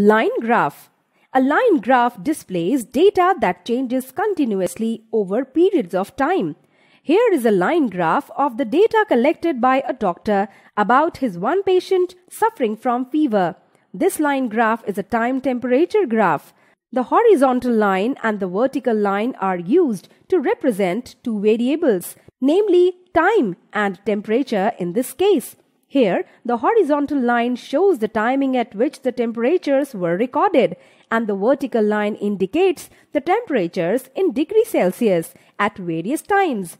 Line graph. A line graph displays data that changes continuously over periods of time. Here is a line graph of the data collected by a doctor about his one patient suffering from fever. This line graph is a time-temperature graph. The horizontal line and the vertical line are used to represent two variables, namely time and temperature in this case. Here, the horizontal line shows the timing at which the temperatures were recorded, and the vertical line indicates the temperatures in degrees Celsius at various times.